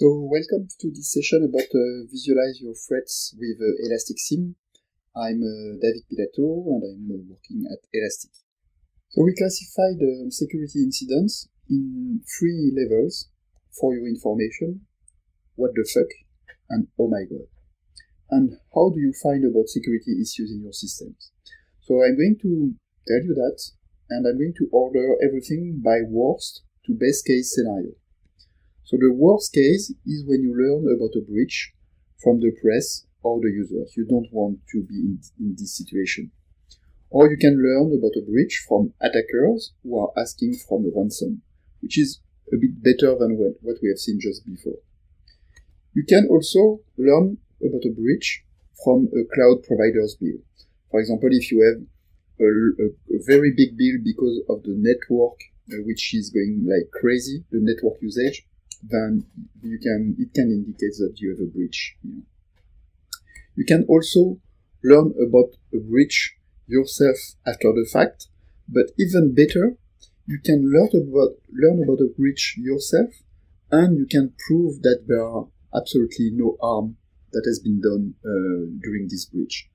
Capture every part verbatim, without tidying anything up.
So welcome to this session about uh, visualize your threats with uh, ElasticSIEM. I'm uh, David Pilato and I'm uh, working at Elastic. So we classify the um, security incidents in three levels for your information: what the fuck and oh my god. And how do you find about security issues in your systems? So I'm going to tell you that, and I'm going to order everything by worst to best case scenario. So the worst case is when you learn about a breach from the press or the users. You don't want to be in, in this situation. Or you can learn about a breach from attackers who are asking for a ransom, which is a bit better than what we have seen just before. You can also learn about a breach from a cloud provider's bill. For example, if you have a, a, a very big bill because of the network, uh, which is going like crazy, the network usage, then you can it can indicate that you have a breach. Yeah. You can also learn about a breach yourself after the fact, but even better, you can learn about learn about a breach yourself, and you can prove that there are absolutely no harm that has been done uh, during this breach.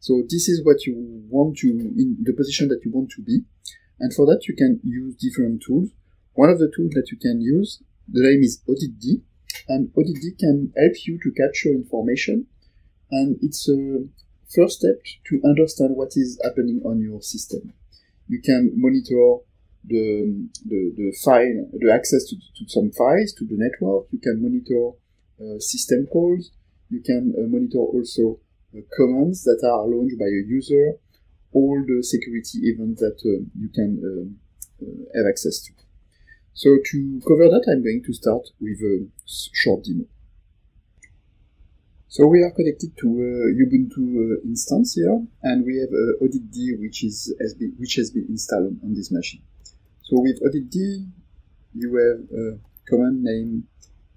So this is what you want to, in the position that you want to be. And for that, you can use different tools. One of the tools that you can use, the name is AuditD, and AuditD can help you to capture information. And it's a first step to understand what is happening on your system. You can monitor the, the, the file, the access to, to some files, to the network. You can monitor uh, system calls. You can uh, monitor also uh, commands that are launched by a user, all the security events that uh, you can um, uh, have access to. So to cover that, I'm going to start with a short demo. So we are connected to a Ubuntu uh, instance here, and we have uh, AuditD, which is has been which has been installed on this machine. So with AuditD, you have a command named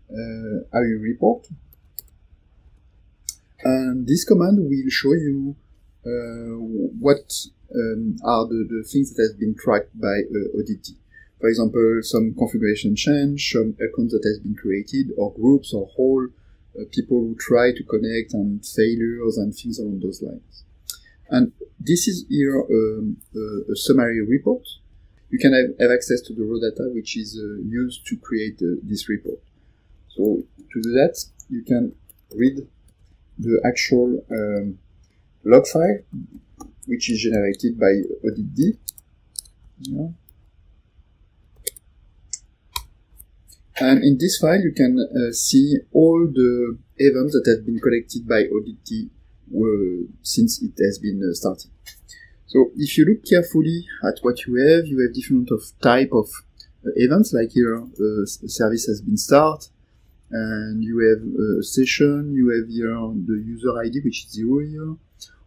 uh, aureport. And this command will show you uh, what um, are the, the things that have been tracked by uh, AuditD. For example, some configuration change, some accounts that has been created, or groups, or whole uh, people who try to connect, and failures, and things along those lines. And this is here um, a, a summary report. You can have, have access to the raw data, which is uh, used to create uh, this report. So to do that, you can read the actual um, log file, which is generated by AuditD. Yeah. And in this file, you can uh, see all the events that have been collected by AuditD uh, since it has been uh, started. So if you look carefully at what you have, you have different of type of uh, events, like here, uh, a service has been started, and you have a session, you have here the user I D, which is zero here,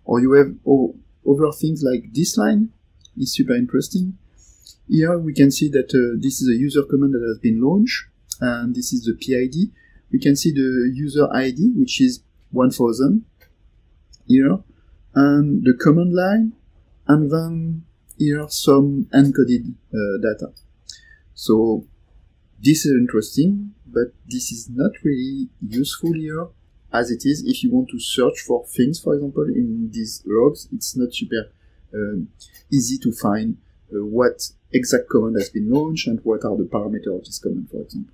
or you have oh, other things like this line is super interesting. Here we can see that uh, this is a user command that has been launched, and this is the P I D. We can see the user I D, which is one thousand here, and the command line, and then here some encoded uh, data. So this is interesting, but this is not really useful here, as it is if you want to search for things, for example, in these logs. It's not super um, easy to find uh, what exact command has been launched and what are the parameters of this command, for example.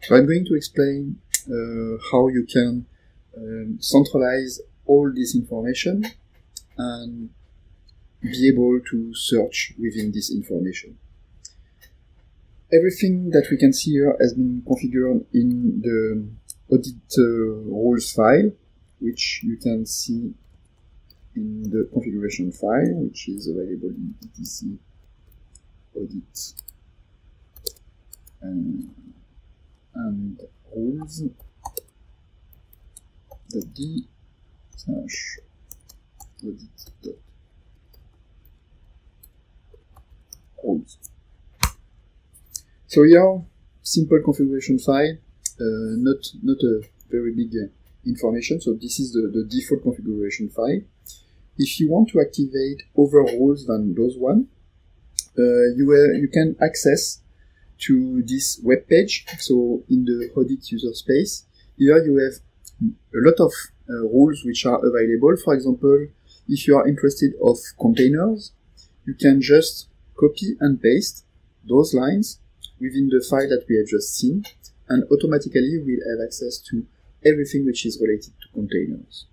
So I'm going to explain uh, how you can um, centralize all this information and be able to search within this information. Everything that we can see here has been configured in the audit uh, rules file, which you can see in the configuration file, which is available in etc audit and, and rules .d slash audit rules. So here, simple configuration file, uh, not not a very big uh, information. So this is the, the default configuration file. If you want to activate other rules than those one, uh, you uh, you can access to this web page. So in the audit user space, here you have a lot of uh, rules which are available. For example, if you are interested of containers, you can just copy and paste those lines within the file that we have just seen, and automatically we'll have access to everything which is related to containers.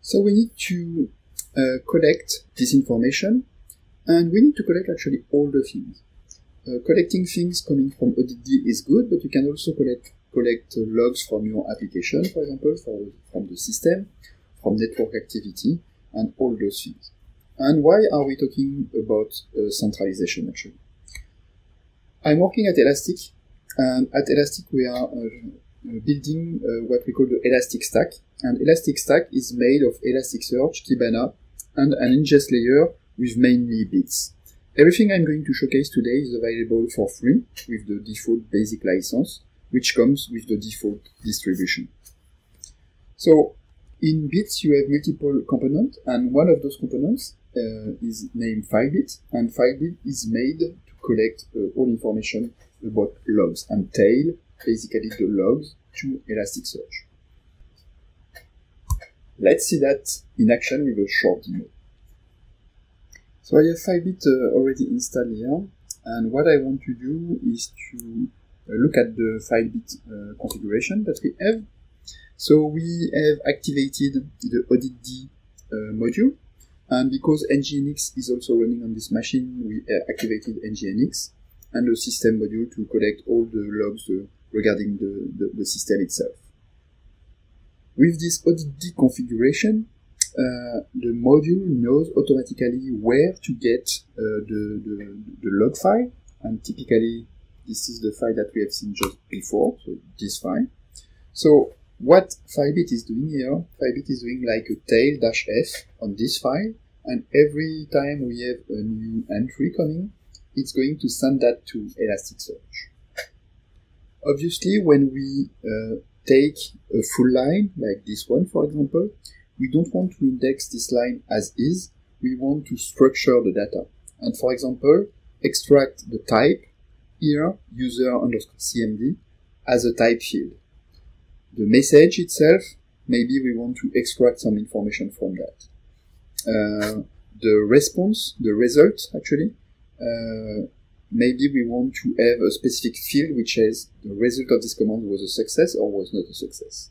So we need to uh, collect this information, and we need to collect actually all the things. Uh, collecting things coming from AuditD is good, but you can also collect collect uh, logs from your application, for example, for, from the system, from network activity, and all those things. And why are we talking about uh, centralization actually? I'm working at Elastic, and at Elastic we are uh, building uh, what we call the Elastic Stack. And Elastic Stack is made of Elasticsearch, Kibana, and an ingest layer with mainly Beats. Everything I'm going to showcase today is available for free with the default basic license, which comes with the default distribution. So in Beats, you have multiple components, and one of those components uh, is named Filebeat, and Filebeat is made collect uh, all information about logs and tail, basically the logs, to Elasticsearch. Let's see that in action with a short demo. So I have Filebeat uh, already installed here, and what I want to do is to uh, look at the Filebeat uh, configuration that we have. So we have activated the AuditD uh, module. And because N G I N X is also running on this machine, we uh, activated N G I N X and the system module to collect all the logs uh, regarding the, the, the system itself. With this AuditD configuration, uh, the module knows automatically where to get uh, the, the, the log file. And typically, this is the file that we have seen just before, so this file. So what Filebeat is doing here, Filebeat is doing like a tail-f on this file, and every time we have a new entry coming, it's going to send that to Elasticsearch. Obviously, when we uh, take a full line, like this one for example, we don't want to index this line as is, we want to structure the data. And for example, extract the type here, user underscore C M D, as a type field. The message itself, maybe we want to extract some information from that. Uh, the response, the result actually, uh, maybe we want to have a specific field which says the result of this command was a success or was not a success.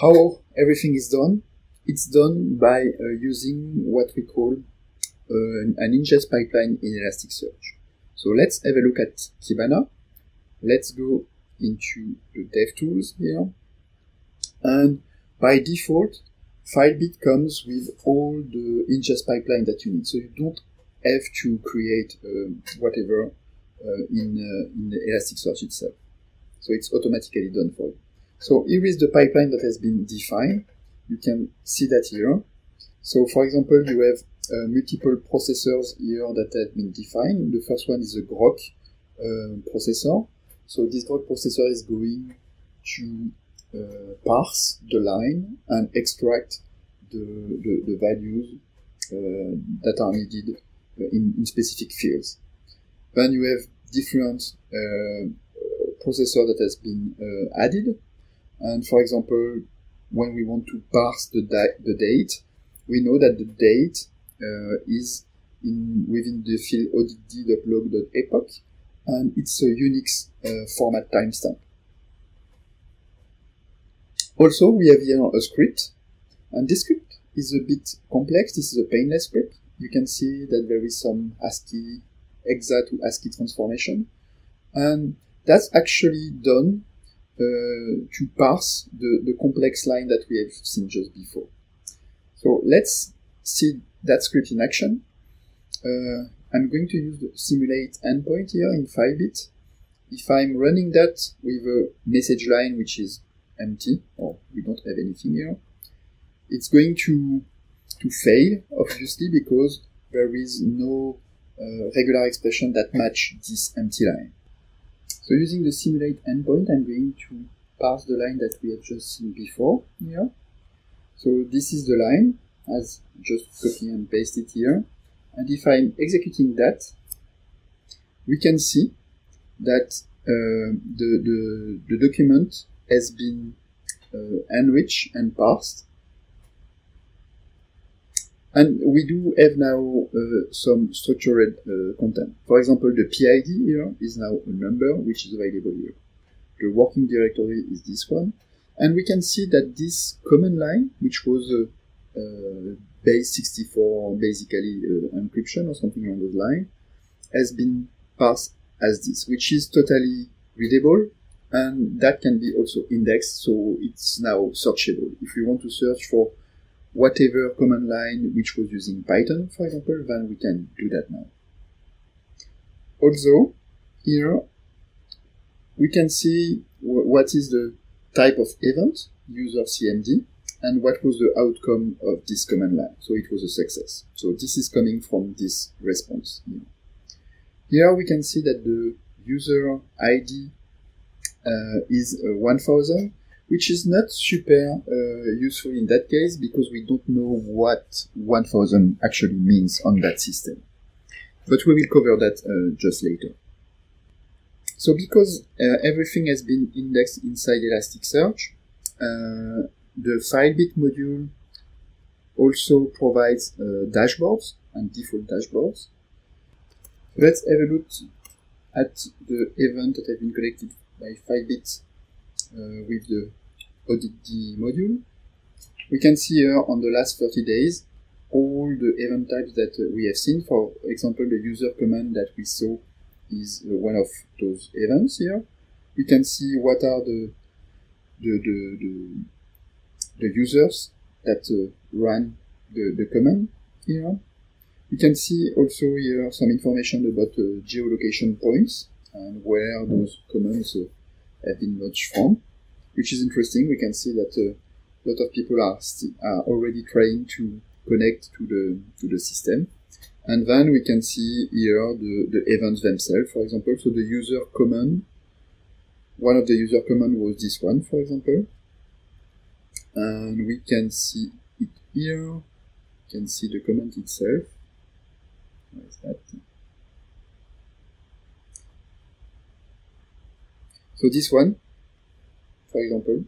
How everything is done? It's done by uh, using what we call uh, an ingest pipeline in Elasticsearch. So let's have a look at Kibana. Let's go into the DevTools here, and by default Filebeat comes with all the ingest pipeline that you need, so you don't have to create uh, whatever uh, in, uh, in the Elasticsearch itself, so it's automatically done for you. So here is the pipeline that has been defined, you can see that here. So for example, you have uh, multiple processors here that have been defined. The first one is a grok uh, processor. So this grok processor is going to uh, parse the line and extract the, the, the values uh, that are needed in, in specific fields. Then you have different uh, processor that has been uh, added. And for example, when we want to parse the, the date, we know that the date uh, is in, within the field auditd.log.epoch. And it's a Unix uh, format timestamp. Also, we have here a script, and this script is a bit complex. This is a painless script. You can see that there is some ASCII, hexa to ASCII transformation, and that's actually done uh, to parse the, the complex line that we have seen just before. So let's see that script in action. Uh, I'm going to use the simulate endpoint here in Filebeat. If I'm running that with a message line which is empty, or we don't have anything here, it's going to, to fail, obviously, because there is no uh, regular expression that match this empty line. So using the simulate endpoint, I'm going to parse the line that we had just seen before here. So this is the line, as just copy and paste it here. And if I'm executing that, we can see that uh, the, the, the document has been uh, enriched and parsed. And we do have now uh, some structured uh, content. For example, the P I D here is now a number which is available here. The working directory is this one. And we can see that this command line, which was uh, uh, base sixty-four, basically uh, encryption or something along those lines, has been parsed as this, which is totally readable. And that can be also indexed, so it's now searchable. If we want to search for whatever command line which was using Python, for example, then we can do that now. Also, here we can see what is the type of event, user C M D, and what was the outcome of this command line. So it was a success. So this is coming from this response. Here, here we can see that the user I D uh, is uh, one thousand. Which is not super uh, useful in that case because we don't know what one thousand actually means on that system. But we will cover that uh, just later. So because uh, everything has been indexed inside Elasticsearch, uh, the Filebeat module also provides uh, dashboards and default dashboards. Let's have a look at the event that have been collected by Filebeat uh, with the AuditD module. We can see here on the last thirty days all the event types that uh, we have seen. For example, the user command that we saw is uh, one of those events here. We can see what are the the the, the, the users that uh, ran the, the command here. We can see also here some information about uh, geolocation points and where those commands uh, have been launched from, which is interesting. We can see that a uh, lot of people are, are already trying to connect to the to the system. And then we can see here the, the events themselves, for example. So the user command, one of the user command was this one, for example. And we can see it here. You can see the command itself. Where is that? So this one, for example,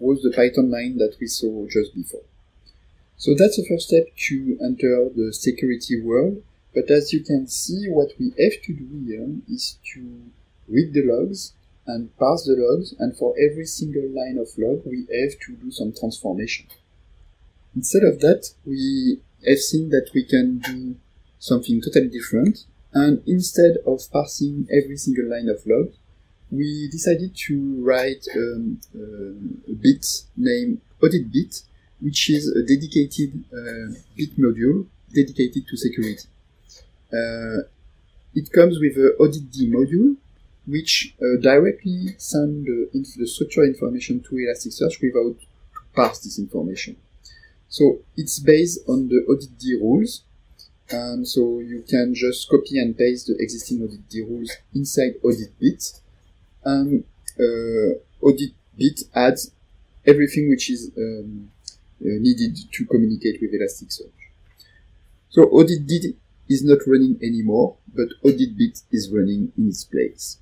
was the Python line that we saw just before. So that's the first step to enter the security world. But as you can see, what we have to do here is to read the logs and parse the logs. And for every single line of log, we have to do some transformation. Instead of that, we have seen that we can do something totally different. And instead of parsing every single line of log, we decided to write um, uh, a bit named Auditbeat, which is a dedicated uh, bit module dedicated to security. Uh, it comes with an AuditD module, which uh, directly sends the, inf the structure information to Elasticsearch without to parse this information. So it's based on the AuditD rules. And so you can just copy and paste the existing AuditD rules inside Auditbeat. And uh, Auditbeat adds everything which is um, needed to communicate with Elasticsearch. So Auditd is not running anymore, but Auditbeat is running in its place.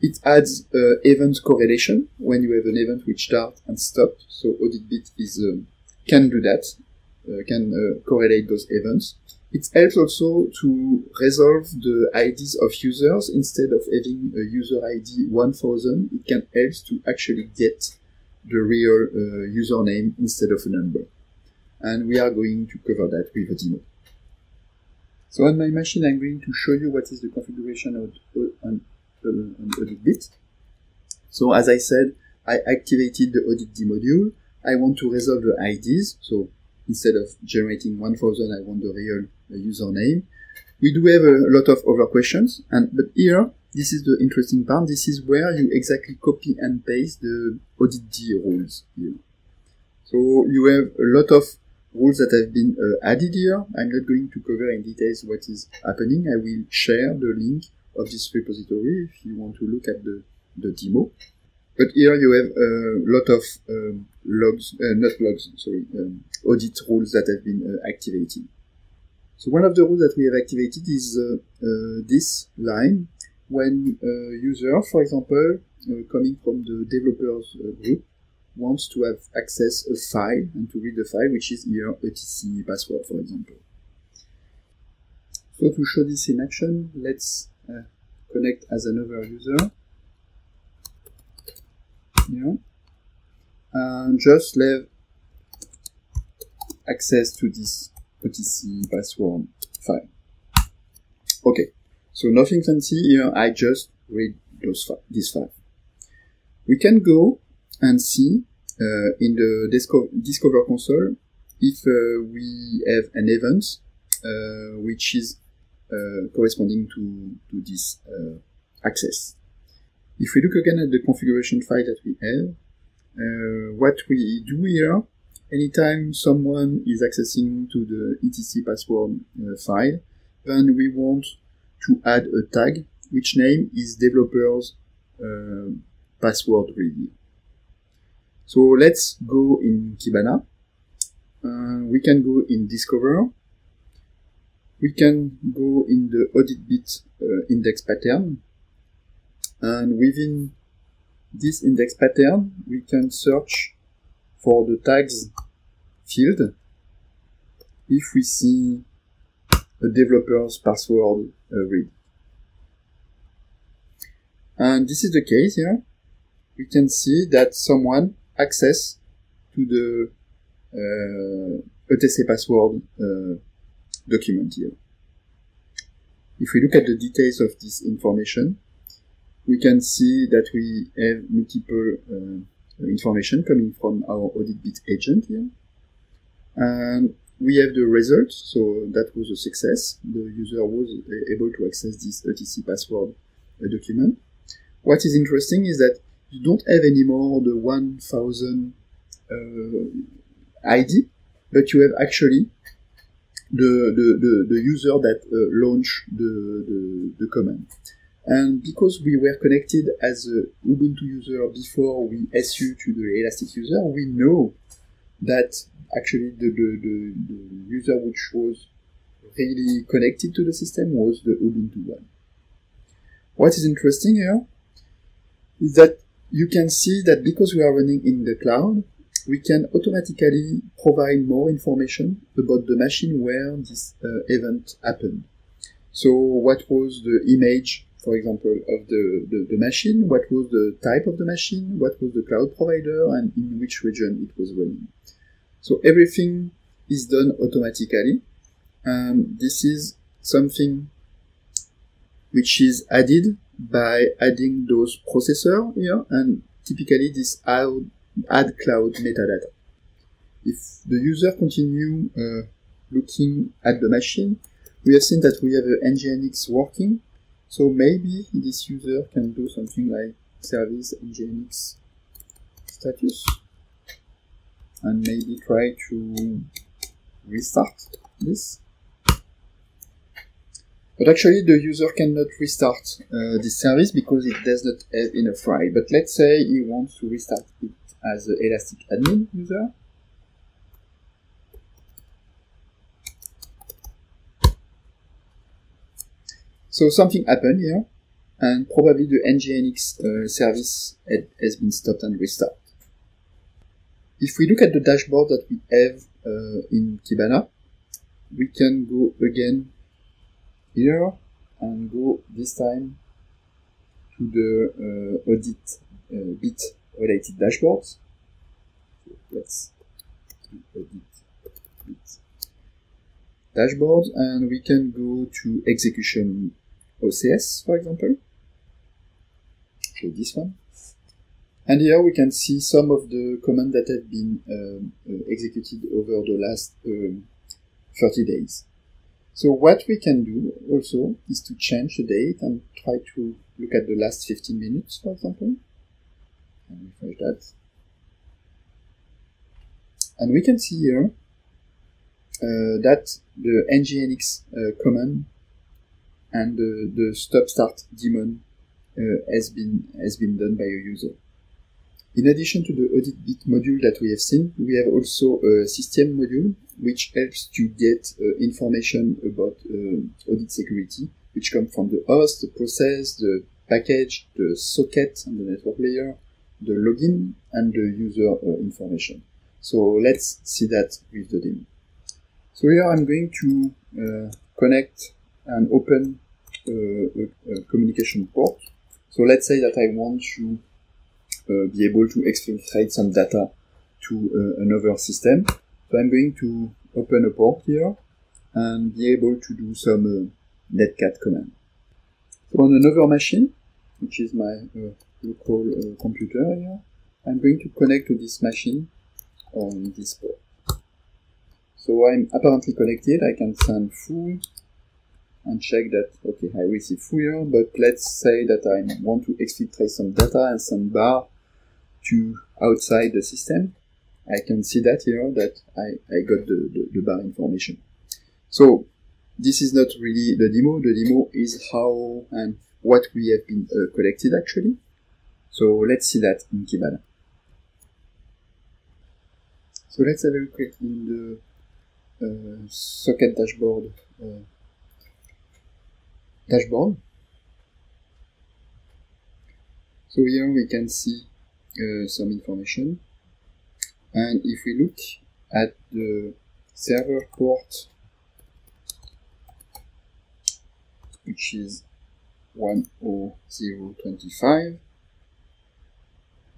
It adds uh, event correlation when you have an event which starts and stops. So Auditbeat is um, can do that, uh, can uh, correlate those events. It helps also to resolve the I Ds of users. Instead of having a user I D one thousand, it can help to actually get the real uh, username instead of a number. And we are going to cover that with a demo. So on my machine, I'm going to show you what is the configuration of an Auditbeat. So as I said, I activated the Auditd module. I want to resolve the I Ds. So instead of generating one thousand, I want the real uh, username. We do have a lot of other questions, and but here, this is the interesting part. This is where you exactly copy and paste the AuditD rules here. So you have a lot of rules that have been uh, added here. I'm not going to cover in details what is happening. I will share the link of this repository if you want to look at the, the demo. But here you have a lot of um, logs, uh, not logs, sorry, um, audit rules that have been uh, activated. So one of the rules that we have activated is uh, uh, this line. When a user, for example, uh, coming from the developers uh, group, wants to have access a file and to read the file, which is here etc password, for example. So to show this in action, let's uh, connect as another user. Yeah. And just leave access to this O T C password file. Okay, so nothing fancy here, I just read those fi this file. We can go and see uh, in the Disco Discover console if uh, we have an event uh, which is uh, corresponding to, to this uh, access. If we look again at the configuration file that we have, uh, what we do here, anytime someone is accessing to the etc password uh, file, then we want to add a tag, which name is developers uh, password read. So let's go in Kibana. Uh, we can go in Discover. We can go in the Auditbeat uh, index pattern. And within this index pattern, we can search for the tags field. If we see a developer's password uh, read. And this is the case here. We can see that someone access to the uh, O T C password uh, document here. If we look at the details of this information, we can see that we have multiple uh, information coming from our Auditbeat agent here. And we have the result, so that was a success. The user was able to access this O T C password uh, document. What is interesting is that you don't have anymore the one thousand uh, I D, but you have actually the, the, the, the user that uh, launched the, the, the command. And because we were connected as a Ubuntu user before we S U to the Elastic user, we know that actually the, the, the, the user which was really connected to the system was the Ubuntu one. What is interesting here is that you can see that because we are running in the cloud, we can automatically provide more information about the machine where this uh, event happened. So what was the image, for example, of the, the, the machine, what was the type of the machine, what was the cloud provider, and in which region it was running. So everything is done automatically. Um, this is something which is added by adding those processor here, and typically this add, add cloud metadata. If the user continue uh, looking at the machine, we have seen that we have an N G I N X working. So maybe this user can do something like service N G I N X status and maybe try to restart this. But actually the user cannot restart uh, this service because it does not have enough file. But let's say he wants to restart it as an Elastic admin user. So something happened here, and probably the N G I N X uh, service had, has been stopped and restarted. If we look at the dashboard that we have uh, in Kibana, we can go again here and go this time to the uh, audit uh, bit related dashboards. So let's do audit bit dashboard, and we can go to execution O C S, for example. So this one, and here we can see some of the commands that have been um, uh, executed over the last um, thirty days. So what we can do also is to change the date and try to look at the last fifteen minutes, for example. And refresh that. And we can see here uh, that the N G I N X uh, command and uh, the stop start daemon uh, has been has been done by a user. In addition to the Auditbeat module that we have seen, we have also a system module which helps to get uh, information about uh, audit security, which comes from the host, the process, the package, the socket and the network layer, the login and the user uh, information. So let's see that with the demo. So here I'm going to uh, connect and open uh, a, a communication port. So let's say that I want to Uh, be able to exfiltrate some data to uh, another system. So I'm going to open a port here and be able to do some uh, netcat command. So on another machine, which is my uh, local uh, computer here, I'm going to connect to this machine on this port. So I'm apparently connected. I can send foo and check that, okay, I receive foo here, but let's say that I want to exfiltrate some data and some bar to outside the system. I can see that here, that I, I got the, the, the bar information. So this is not really the demo. The demo is how and what we have been uh, collected actually. So let's see that in Kibana. So let's have a look in the uh, socket dashboard uh, dashboard. So here we can see Uh, some information, and if we look at the server port, which is one oh zero twenty-five,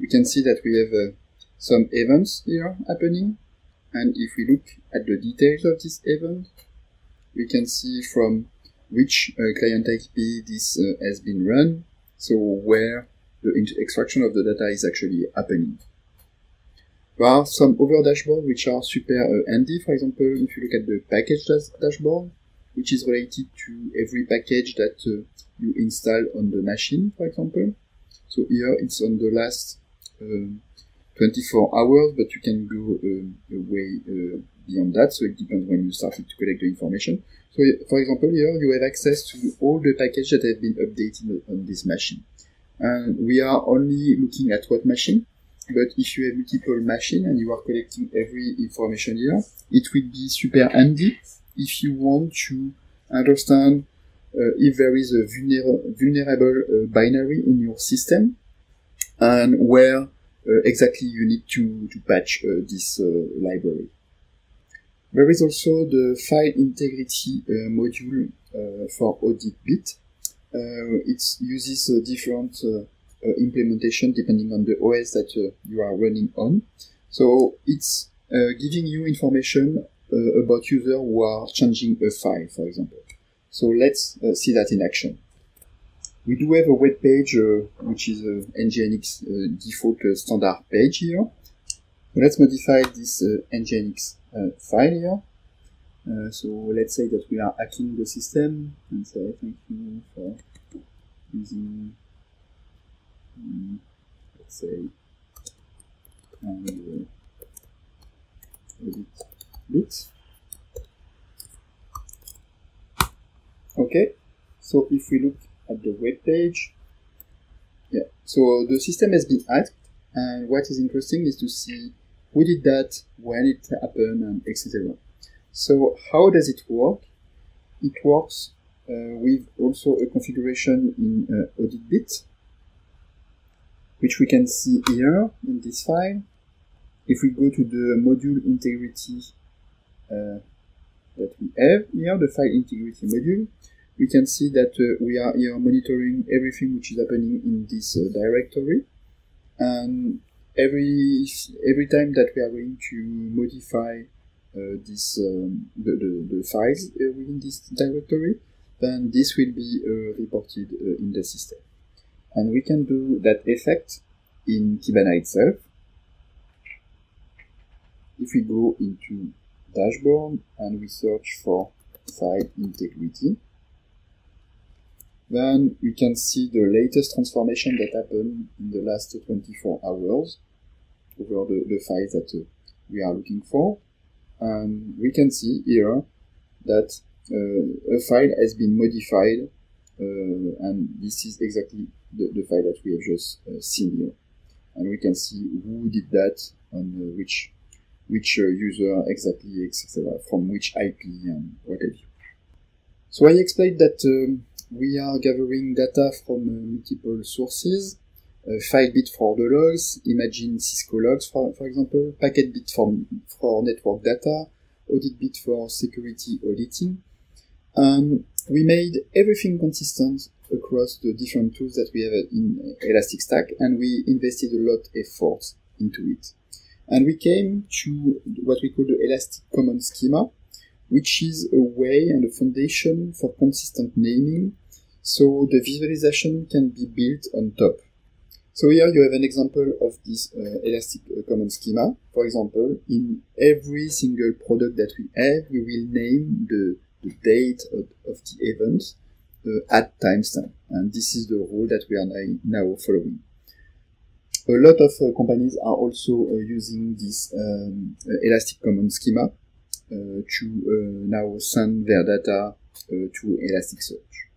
we can see that we have uh, some events here happening, and if we look at the details of this event, we can see from which uh, client I P this uh, has been run, so where the extraction of the data is actually happening. There are some other dashboards which are super uh, handy. For example, if you look at the package dash dashboard, which is related to every package that uh, you install on the machine, for example. So here it's on the last um, twenty-four hours, but you can go um, way uh, beyond that. So it depends when you started to collect the information. So for example, here you have access to all the packages that have been updated on this machine. And we are only looking at what machine, but if you have multiple machines and you are collecting every information here, it will be super handy if you want to understand uh, if there is a vulner vulnerable uh, binary in your system and where uh, exactly you need to, to patch uh, this uh, library. There is also the file integrity uh, module uh, for Auditbeat. Uh, it uses uh, different uh, uh, implementation depending on the O S that uh, you are running on. So it's uh, giving you information uh, about users who are changing a file, for example. So let's uh, see that in action. We do have a web page, uh, which is a N G I N X uh, default uh, standard page here. Let's modify this uh, N G I N X uh, file here. Uh, so let's say that we are hacking the system and say thank you for using, um, let's say, and uh, Auditbeat. Okay, so if we look at the web page, yeah, so the system has been hacked, and what is interesting is to see who did that, when it happened, and et cetera. So how does it work? It works uh, with also a configuration in uh, Auditbeat, which we can see here in this file. If we go to the module integrity uh, that we have here, the file integrity module, we can see that uh, we are here monitoring everything which is happening in this uh, directory. And every, every time that we are going to modify Uh, this um, the, the, the files uh, within this directory, then this will be uh, reported uh, in the system. And we can do that effect in Kibana itself. If we go into dashboard and we search for file integrity, then we can see the latest transformation that happened in the last twenty-four hours over the, the files that uh, we are looking for. And we can see here that uh, a file has been modified, uh, and this is exactly the, the file that we have just uh, seen here. and we can see who did that and uh, which which uh, user exactly, et cetera, from which I P and what have you. So I explained that um, we are gathering data from uh, multiple sources, uh, Filebeat for the logs, Imagine Cisco logs, for, for example, Packetbeat for, for network data, Auditbeat for security auditing. Um, we made everything consistent across the different tools that we have in Elastic Stack, and we invested a lot of effort into it. And we came to what we call the Elastic Common Schema, which is a way and a foundation for consistent naming, so the visualization can be built on top. So here you have an example of this uh, Elastic Common Schema. For example, in every single product that we have, we will name the, the date of, of the event uh, at timestamp. And this is the rule that we are now following. A lot of uh, companies are also uh, using this um, uh, Elastic Common Schema uh, to uh, now send their data uh, to Elasticsearch.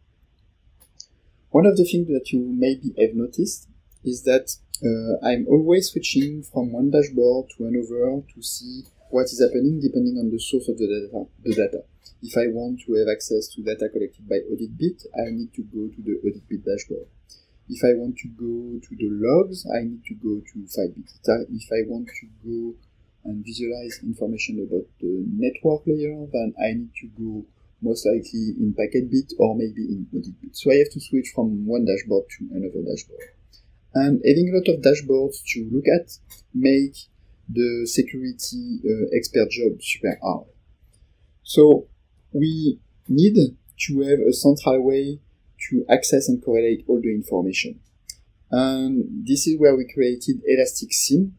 One of the things that you maybe have noticed is that uh, I'm always switching from one dashboard to another to see what is happening depending on the source of the data. The data. If I want to have access to data collected by Auditbeat, I need to go to the Auditbeat dashboard. If I want to go to the logs, I need to go to Filebeat. If I want to go and visualize information about the network layer, then I need to go most likely in Packetbeat or maybe in Auditbeat. So I have to switch from one dashboard to another dashboard. And having a lot of dashboards to look at make the security uh, expert job super hard. So we need to have a central way to access and correlate all the information. And this is where we created ElasticSIEM,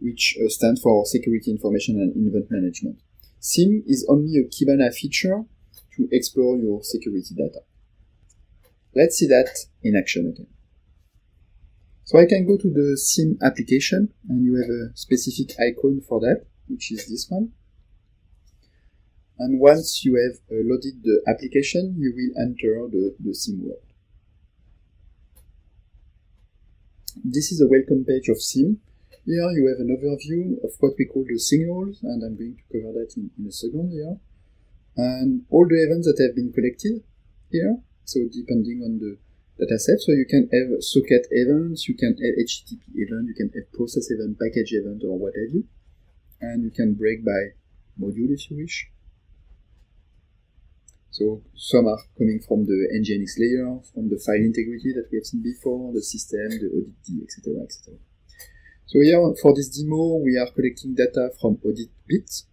which uh, stands for Security Information and Event Management. SIEM is only a Kibana feature to explore your security data. Let's see that in action again. So I can go to the SIEM application, and you have a specific icon for that, which is this one. And once you have uh, loaded the application, you will enter the, the SIEM world. This is a welcome page of SIEM. Here you have an overview of what we call the signals, and I'm going to cover that in, in a second here. And all the events that have been collected here, so depending on the data set, so you can have socket events, you can have H T T P event, you can have process event, package event, or what have you. And you can break by module if you wish. So some are coming from the N G I N X layer, from the file integrity that we have seen before, the system, the AuditD, et cetera, et cetera. So here for this demo, we are collecting data from Auditbeat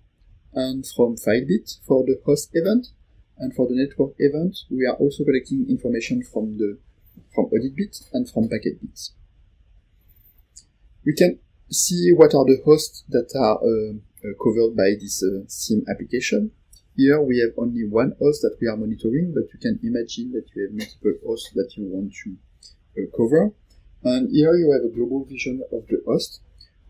and from Filebeat for the host event, and for the network event, we are also collecting information from the from Auditbeat and from Packetbeat. We can see what are the hosts that are uh, uh, covered by this uh, SIEM application. Here we have only one host that we are monitoring, but you can imagine that you have multiple hosts that you want to uh, cover. And here you have a global vision of the host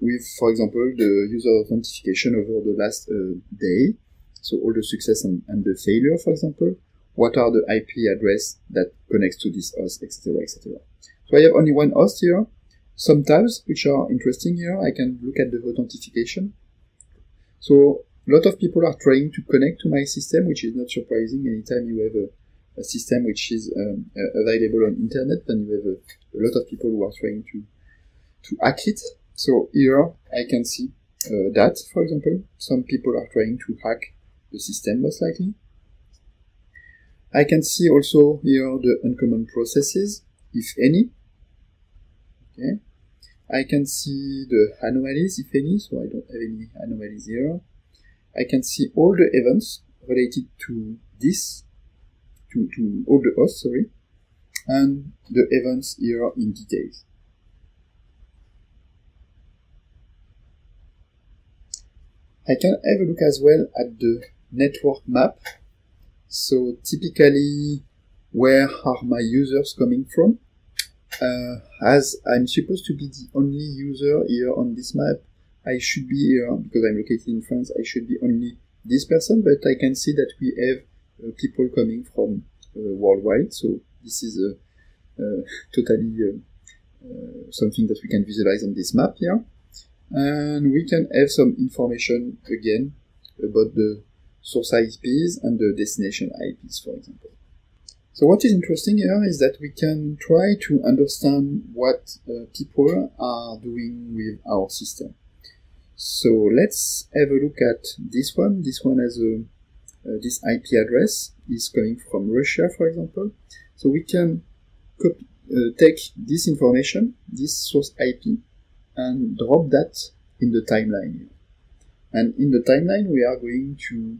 with, for example, the user authentication over the last uh, day. So all the success and, and the failure, for example. What are the I P address that connects to this host, et cetera, et cetera. So I have only one host here. Some tabs which are interesting here. I can look at the authentication. So a lot of people are trying to connect to my system, which is not surprising. Anytime you have a, a system which is um, uh, available on internet, then you have a, a lot of people who are trying to to hack it. So here I can see uh, that, for example, some people are trying to hack the system most likely. I can see also here the uncommon processes, if any. Okay. I can see the anomalies, if any, so I don't have any anomalies here. I can see all the events related to this, to, to all the hosts, sorry, and the events here in details. I can have a look as well at the network map. So typically, where are my users coming from? Uh, as I'm supposed to be the only user here on this map, I should be here, because I'm located in France, I should be only this person, but I can see that we have uh, people coming from uh, worldwide, so this is uh, uh, totally uh, uh, something that we can visualize on this map here. And we can have some information again about the source I Ps and the destination I Ps, for example. So what is interesting here is that we can try to understand what uh, people are doing with our system. So let's have a look at this one. This one has a, uh, this I P address is coming from Russia, for example. So we can copy, uh, take this information, this source I P, and drop that in the timeline. And in the timeline, we are going to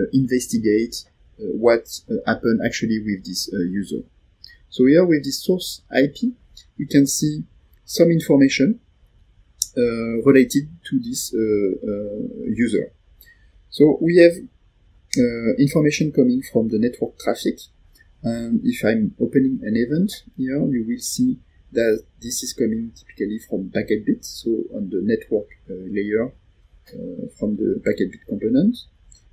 uh, investigate uh, what uh, happened actually with this uh, user. So here with this source I P, we can see some information uh, related to this uh, uh, user. So we have uh, information coming from the network traffic. And if I'm opening an event here, you will see that this is coming typically from Packetbeat, so on the network uh, layer uh, from the Packetbeat component.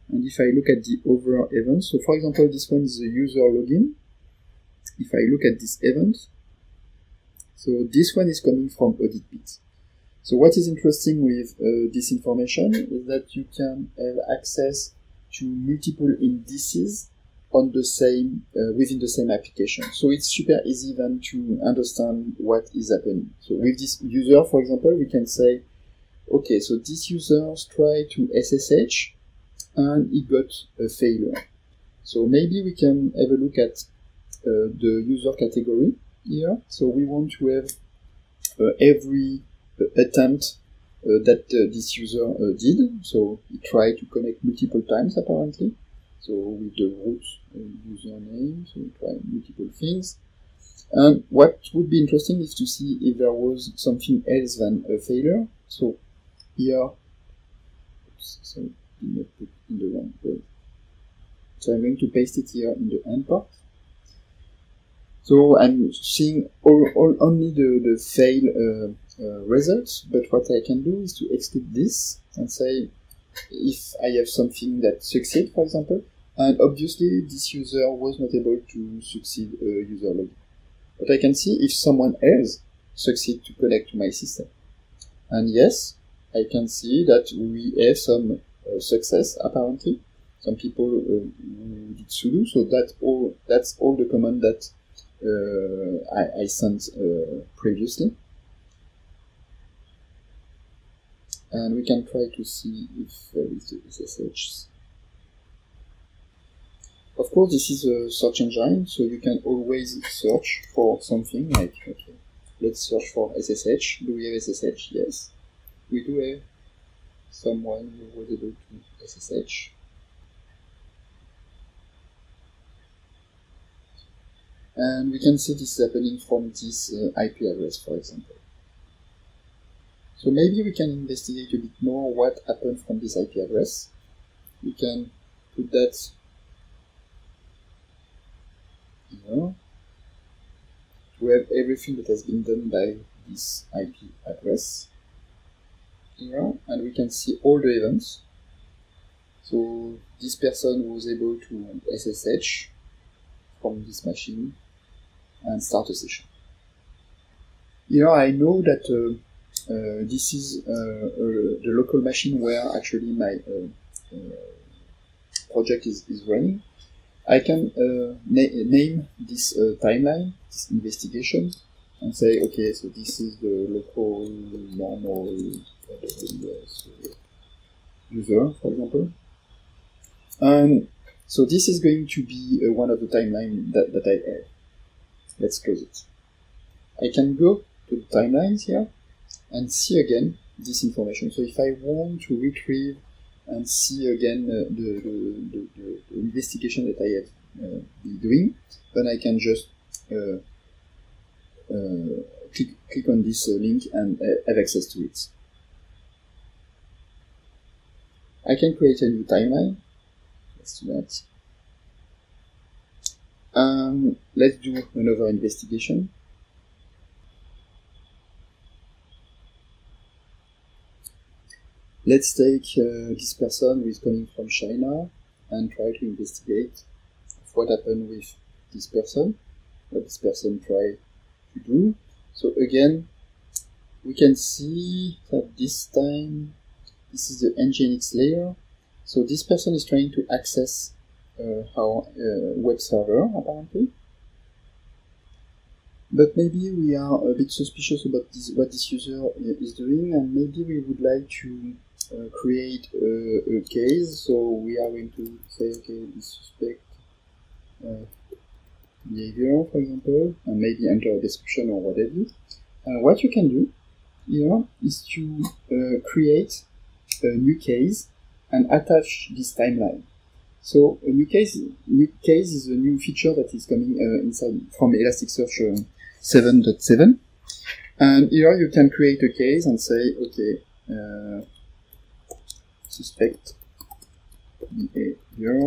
And if I look at the overall event, so for example, this one is a user login. If I look at this event, so this one is coming from Auditbeat. So what is interesting with uh, this information is that you can have access to multiple indices on the same, uh, within the same application. So it's super easy then to understand what is happening. So with this user, for example, we can say, okay, so this user tried to S S H and he got a failure. So maybe we can have a look at uh, the user category here. So we want to have uh, every uh, attempt uh, that uh, this user uh, did. So he tried to connect multiple times apparently. So with the root uh, username, so we try multiple things. And what would be interesting is to see if there was something else than a failure. So here, oops, sorry, did not put in the wrong way. So I'm going to paste it here in the end part. So I'm seeing all, all, only the, the fail uh, uh, results, but what I can do is to exclude this and say, if I have something that succeeds, for example, and obviously this user was not able to succeed a user login. But I can see if someone else succeeds to connect to my system. And yes, I can see that we have some uh, success, apparently. Some people uh, did sudo, so that all, that's all the command that uh, I, I sent uh, previously. And we can try to see if there is the S S H. Of course, this is a search engine, so you can always search for something like, okay, let's search for S S H. Do we have S S H? Yes. We do have someone who was able to S S H. And we can see this is happening from this uh, I P address, for example. So maybe we can investigate a bit more what happened from this I P address. We can put that here to have everything that has been done by this I P address here, and we can see all the events. So this person was able to S S H from this machine and start a session. Here I know that uh, Uh, this is uh, uh, the local machine where actually my uh, uh, project is, is running. I can uh, na name this uh, timeline, this investigation, and say, okay, so this is the local normal user, for example. And so this is going to be uh, one of the timelines that, that I have. Let's close it. I can go to the timelines here and see again this information. So if I want to retrieve and see again uh, the, the, the, the investigation that I have uh, been doing, then I can just uh, uh, click, click on this uh, link and uh, have access to it. I can create a new timeline. Let's do that. Um, let's do another investigation. Let's take uh, this person who is coming from China and try to investigate what happened with this person, what this person tried to do. So again, we can see that this time, this is the N G I N X layer. So this person is trying to access uh, our uh, web server, apparently. But maybe we are a bit suspicious about this, what this user is doing, and maybe we would like to uh, create a, a case. So we are going to say, okay, this suspect uh, behavior, for example, and maybe enter a description or whatever. And what you can do here is to uh, create a new case and attach this timeline. So a new case, new case is a new feature that is coming uh, inside from Elasticsearch seven point seven, and here you can create a case and say, okay, uh, suspect behavior.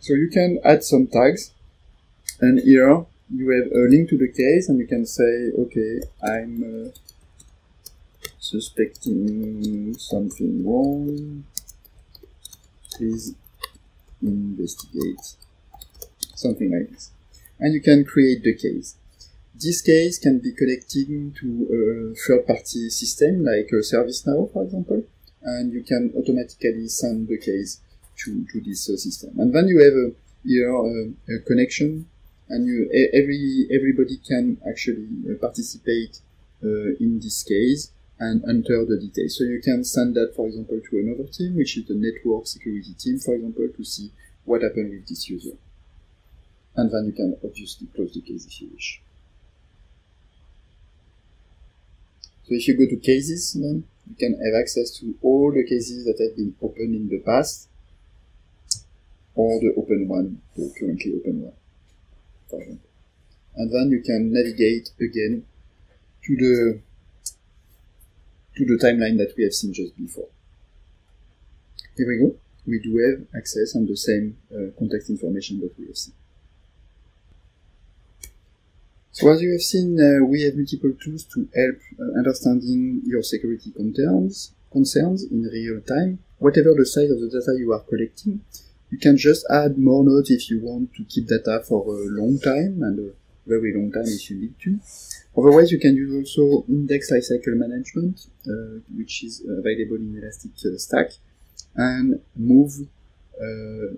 So you can add some tags, and here you have a link to the case, and you can say, okay, I'm uh, suspecting something wrong. Please investigate, something like this, and you can create the case. This case can be connected to a third-party system like a ServiceNow, for example, and you can automatically send the case to, to this uh, system. And then you have a, you know, a, a connection, and you every everybody can actually uh, participate uh, in this case and enter the details. So you can send that, for example, to another team, which is the network security team, for example, to see what happened with this user. And then you can obviously close the case if you wish. So if you go to cases, then you can have access to all the cases that have been opened in the past, or the open one, the currently open one, for example. And then you can navigate again to the to the timeline that we have seen just before. Here we go. We do have access on the same uh, contact information that we have seen. So as you have seen, uh, we have multiple tools to help uh, understanding your security concerns, concerns in real time. Whatever the size of the data you are collecting, you can just add more nodes if you want to keep data for a long time, and a very long time if you need to. Otherwise, you can use also index lifecycle management, uh, which is available in Elastic uh, Stack, and move uh,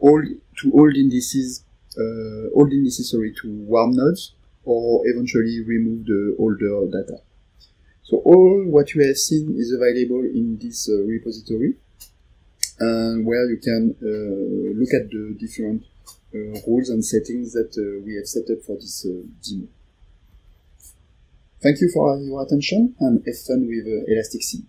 all to old indices, uh, old indices, sorry, to warm nodes, or eventually remove the older data. So all what you have seen is available in this uh, repository, and where you can uh, look at the different uh, rules and settings that uh, we have set up for this uh, demo. Thank you for your attention, and have fun with uh, ElasticSIEM.